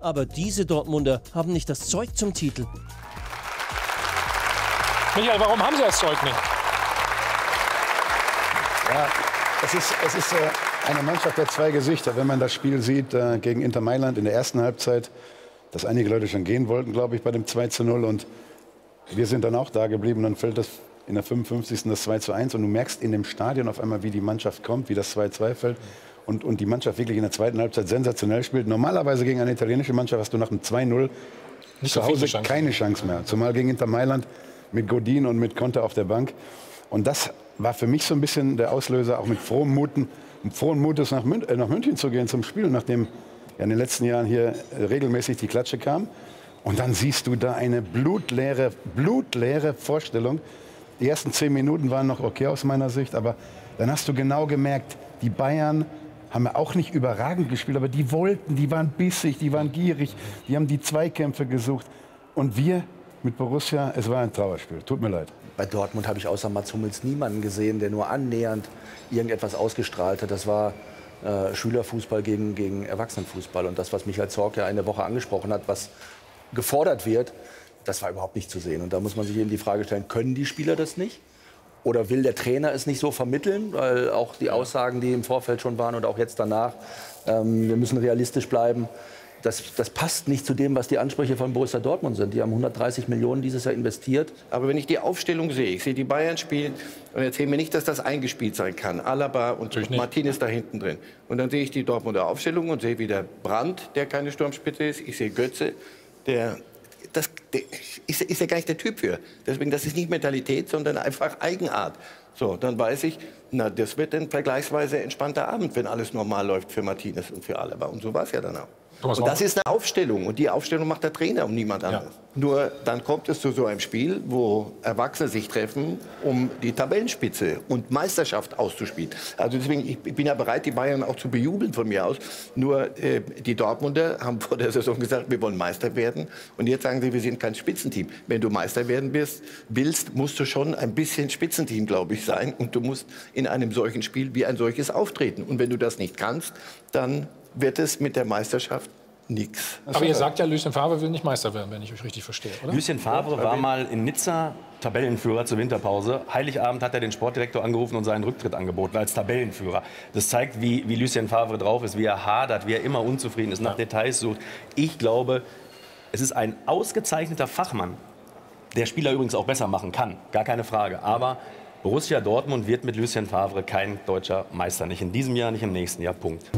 Aber diese Dortmunder haben nicht das Zeug zum Titel. Michael, warum haben Sie das Zeug nicht? Ja, es ist eine Mannschaft der zwei Gesichter. Wenn man das Spiel sieht gegen Inter Mailand in der ersten Halbzeit, dass einige Leute schon gehen wollten, glaube ich, bei dem 2:0. Und wir sind dann auch da geblieben. Dann fällt das in der 55. das 2:1. Und du merkst in dem Stadion auf einmal, wie die Mannschaft kommt, wie das 2:2 fällt. Und die Mannschaft wirklich in der zweiten Halbzeit sensationell spielt. Normalerweise gegen eine italienische Mannschaft hast du nach einem 2:0 zu Hause keine Chance mehr. Zumal gegen Inter Mailand mit Godin und mit Conte auf der Bank. Und das war für mich so ein bisschen der Auslöser, auch mit frohen Mutes nach München zu gehen zum Spiel, nachdem ja in den letzten Jahren hier regelmäßig die Klatsche kam. Und dann siehst du da eine blutleere Vorstellung. Die ersten 10 Minuten waren noch okay aus meiner Sicht, aber dann hast du genau gemerkt, die Bayern haben ja auch nicht überragend gespielt, aber die wollten, die waren bissig, die waren gierig, die haben die Zweikämpfe gesucht. Und wir mit Borussia, es war ein Trauerspiel, tut mir leid. Bei Dortmund habe ich außer Mats Hummels niemanden gesehen, der nur annähernd irgendetwas ausgestrahlt hat. Das war Schülerfußball gegen Erwachsenenfußball. Und das, was Michael Zorc ja eine Woche angesprochen hat, was gefordert wird, das war überhaupt nicht zu sehen. Und da muss man sich eben die Frage stellen, können die Spieler das nicht? Oder will der Trainer es nicht so vermitteln? Weil auch die Aussagen, die im Vorfeld schon waren und auch jetzt danach, wir müssen realistisch bleiben. Das passt nicht zu dem, was die Ansprüche von Borussia Dortmund sind. Die haben 130 Millionen dieses Jahr investiert. Aber wenn ich die Aufstellung sehe, ich sehe die Bayern spielen und erzähle mir nicht, dass das eingespielt sein kann. Alaba und Martinez da hinten drin. Und dann sehe ich die Dortmunder Aufstellung und sehe wieder Brandt, der keine Sturmspitze ist. Ich sehe Götze, der ist ja gar nicht der Typ für. Deswegen, das ist nicht Mentalität, sondern einfach Eigenart. So, dann weiß ich, na, das wird ein vergleichsweise entspannter Abend, wenn alles normal läuft für Martinez und für Alaba. Und so war es ja dann auch. Und das ist eine Aufstellung. Und die Aufstellung macht der Trainer und niemand anderes. Ja. Nur dann kommt es zu so einem Spiel, wo Erwachsene sich treffen, um die Tabellenspitze und Meisterschaft auszuspielen. Also deswegen, ich bin ja bereit, die Bayern auch zu bejubeln von mir aus. Nur die Dortmunder haben vor der Saison gesagt, wir wollen Meister werden. Und jetzt sagen sie, wir sind kein Spitzenteam. Wenn du Meister werden willst, musst du schon ein bisschen Spitzenteam, glaube ich, sein. Und du musst in einem solchen Spiel wie ein solches auftreten. Und wenn du das nicht kannst, dann wird es mit der Meisterschaft nichts. Aber ihr sagt ja, Lucien Favre will nicht Meister werden, wenn ich euch richtig verstehe, oder? Lucien Favre war mal in Nizza Tabellenführer zur Winterpause. Heiligabend hat er den Sportdirektor angerufen und seinen Rücktritt angeboten als Tabellenführer. Das zeigt, wie Lucien Favre drauf ist, wie er hadert, wie er immer unzufrieden ist, nach Details sucht. Ich glaube, es ist ein ausgezeichneter Fachmann, der Spieler übrigens auch besser machen kann, gar keine Frage. Aber Borussia Dortmund wird mit Lucien Favre kein deutscher Meister. Nicht in diesem Jahr, nicht im nächsten Jahr, Punkt.